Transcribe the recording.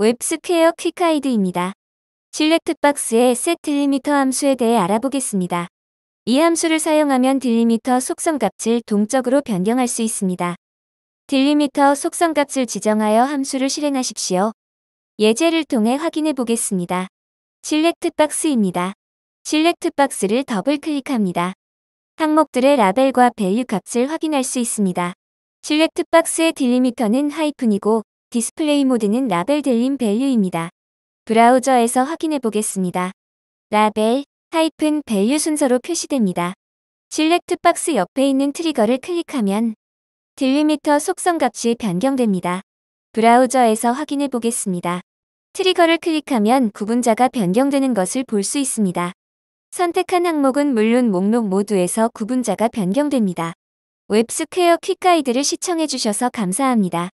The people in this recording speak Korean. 웹스퀘어 퀵하이드입니다. SelectBox의 setDelimiter 함수에 대해 알아보겠습니다. 이 함수를 사용하면 딜리미터 속성값을 동적으로 변경할 수 있습니다. 딜리미터 속성값을 지정하여 함수를 실행하십시오. 예제를 통해 확인해 보겠습니다. SelectBox입니다. SelectBox를 더블클릭합니다. 항목들의 라벨과 밸류 값을 확인할 수 있습니다. SelectBox의 딜리미터는 하이픈이고 디스플레이 모드는 라벨 델림 밸류입니다. 브라우저에서 확인해 보겠습니다. 라벨, 하이픈, 밸류 순서로 표시됩니다. SelectBox 옆에 있는 트리거를 클릭하면 딜리미터 속성값이 변경됩니다. 브라우저에서 확인해 보겠습니다. 트리거를 클릭하면 구분자가 변경되는 것을 볼 수 있습니다. 선택한 항목은 물론 목록 모두에서 구분자가 변경됩니다. 웹스퀘어 퀵가이드를 시청해주셔서 감사합니다.